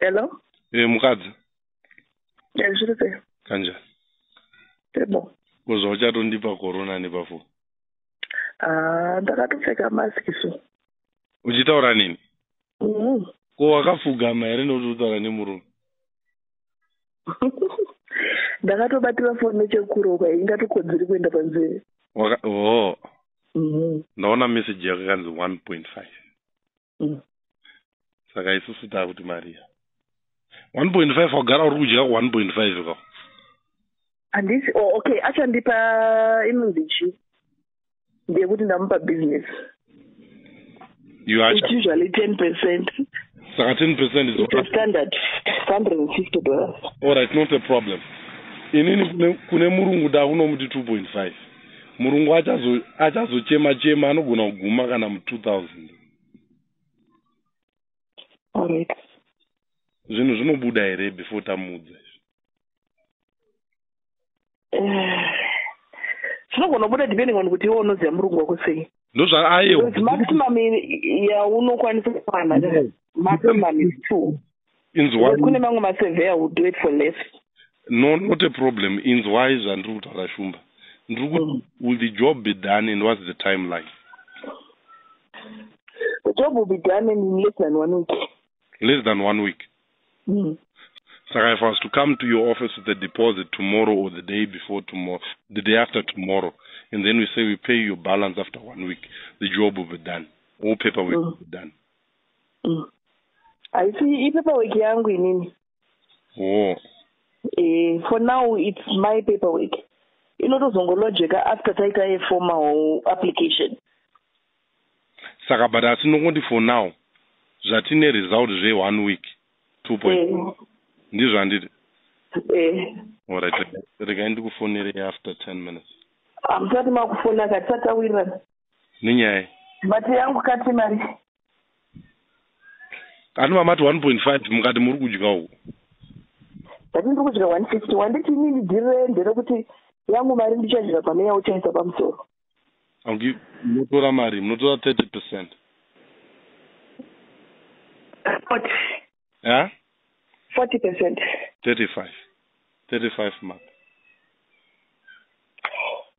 Hello? Mourad. Kanja. C'est bon. Aujourd'hui, on dit pas corona, n'est pas faux. Ah, d'accord, c'est comme ça qu'il faut. Ujita oranin. Ko akafuga maere no zutara ni muru. Dakato batiwa phone chekuroka ingati kodziri kuenda panze. Oh. Naona message yake kanzi 1.5. Saka isusu ta kuti Maria. 1.5 ogara urudya 1.5 ko. And this oh okay acha ndipa imunzichi. Ndiye kuti ndampa business. You are it's usually 10%. So 10% is it's a standard $150. All right, not a problem. Inini kune murungu da uno muti 2.5. Murungu achazo chema anogona kuguma kana mu 2000. All right. Zvinhu zvinobuda here before tamudze. Zvinogona kubuda depending on kuti uno zia murungu wakusei. Those are I. Maximum ya uno kwanifana. Maximum is 2. Inzwai. Kune mangu masewe I would do it for less. No, not a problem. Inzwai is andru utarashumba. Will the job be done and what's the timeline? The job will be done in less than 1 week. Less than 1 week. So if I was to come to your office with the deposit tomorrow or the day before tomorrow, the day after tomorrow, and then we say we pay you balance after 1 week, the job will be done. All paperwork will be done. I see. Paperwork yangu inini. Oh. For now, it's my paperwork. You know those ongolojeka after taking a formal application. Saka badasi nongondi for now. Zatine result je 1 week. 2.0. Ndizo andidi. All right. Regaindu kufonere after 10 minutes. Amtati makufona katata wira. Ninyaye. Mati yangu kati mari. Anu mamati 1.5 mukati muri kudya uku. Tati muri kudya 150 wanditi nini dire ndero kuti yangu mari ndichajira pamenya uchaisa pamusoro. Angi munotora mari munotora 30%. Yeah? 40%. 35. 35 mark.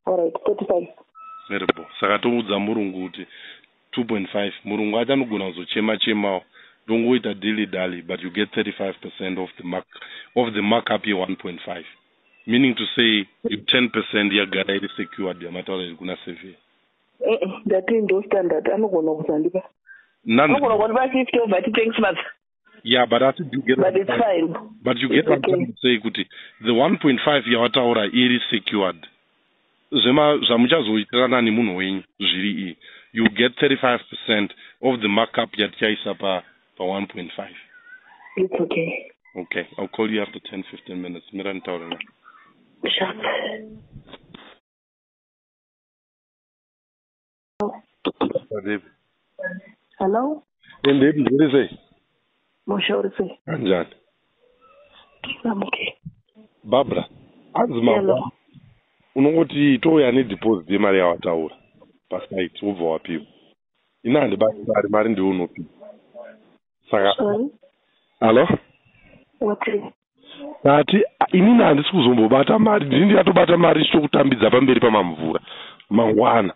Alright, 35. Merebo. Sakatoudza murungu uti 2.5. Murungu hata nugunazo chema. Don't wait a dilly dally, but you get 35% of the markup here 1.5. Meaning to say you 10% ya gara ili secured ya matala ili kuna save. That in those standard. I'm not going to stand up. None. I'm going to buy 50 over 2 things months. Yeah, but that's you get. But it's fine. But you get what I'm saying, Kuti. The 1.5 yawata ora is secured. Zema zamujazo itirana ni muno wenyu ziri. You get 35% of the markup yet chaisa pa 1.5. It's okay. Okay, I'll call you after 10-15 minutes. Miran taurana. Sure. Hello. And baby, what is it? Moshauri say. Anjan. I'm okay. Barbara. Azma. Hello. Unongoti to ya ni deposit ya mari ya taura. Pastor it over wapi. Ina and ba mari mari ndi unopi. Saka. Hello. Okay. Tati inina andisi kuzombobata mari ndi yatobata mari icho kutambidza pamberi pa mamvura. Mangwana.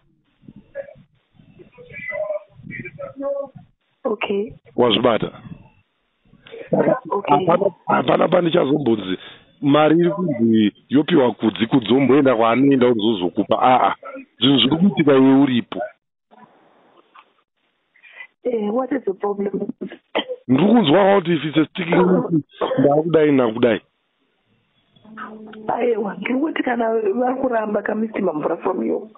Okay. Wazbata. Okay. Apana bani chazombodzi mari iri kunzi yopiwa kudzi kudzomboenda kwaanoenda kuzozokupa aa zvinhu zviri kuitika iwe uripo. What is the problem? Ndiri kunzwa kuti if it's a sticking ndakudai nakudai. Aiwa ndiri kuti kana vari kuramba kamistima mvura from you.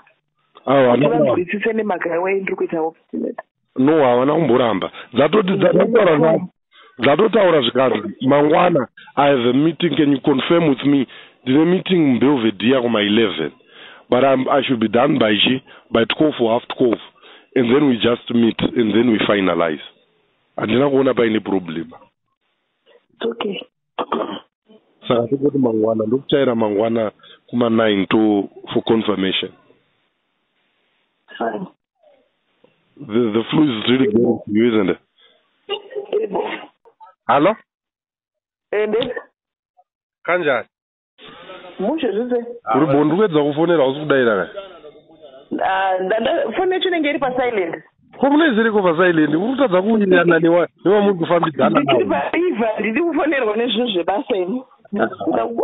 Vanzwisise nemagaiwa endiri kuita obstinate. No havana kumboramba dzatoti dzataura. Zatotaura zvikazi mangwana I have a meeting, can you confirm with me? Ndine meeting muBelvedere kuma 11, but I should be done by 12 or half 12, and then we just meet and then we finalize. Andina kuona paine problem. It's okay. Saka tikoti mangwana ndokuchaira mangwana kuma 9 to for confirmation. Fine. The flu is really good, isn't it? Hello? Ende? Kanjani? Mushe zise. Uri bonduke dzakufonera usikudaira. Phone yetu ngeri pa silent. Homule ziri ko pa silent. Urutadza kunyanya nani wa? Niwa munhu kufambidzana nawo. Ndiri kufonerwa nezvinhu zvebaseni.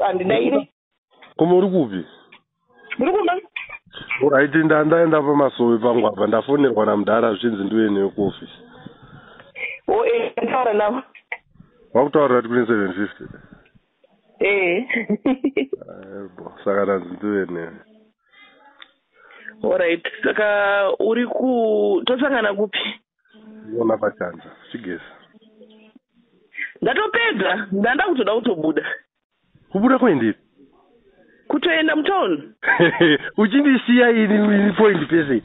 Andinaire. Kuma uri kupi? Uri kuma? Uraiti ndaenda pamasowe pangu apa ndafonerwa namudhara zvinzi ndoendeyo kuofisi. Oh, taura nawo. Wakutaura kuti kune 750. Saka ndoendeyo. Alright, saka uri kutosangana kupi? Ona pachanja, chigesa. Ndatopedza, ndanda kutoda kutobuda. Kubuda koendei? Kutoenda mtown. Uchindisiya ini point pese.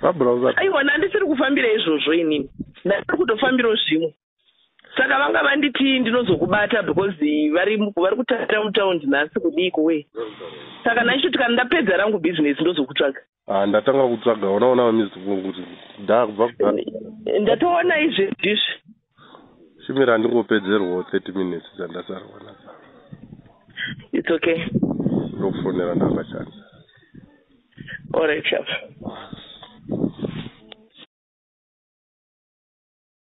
Vabrauza. Aiwa ndandisiri kufambira izvozvo inini. Ndandiri kutofambira zvimwe. Saka vanga vanditi ndinozokubata because vari kutata mutaundi nhasi kudiko we. Saka naisho tikana ndapedza rangu business ndozokutsvaga. Ndatanga kutsvaga unaona vamizi kuti ndakubva. Ndatoona izvezvi. Shimira ndingopedzerwa 30 minutes dzandasarwa nadzo. It's okay. Look for another chance. All right, chef.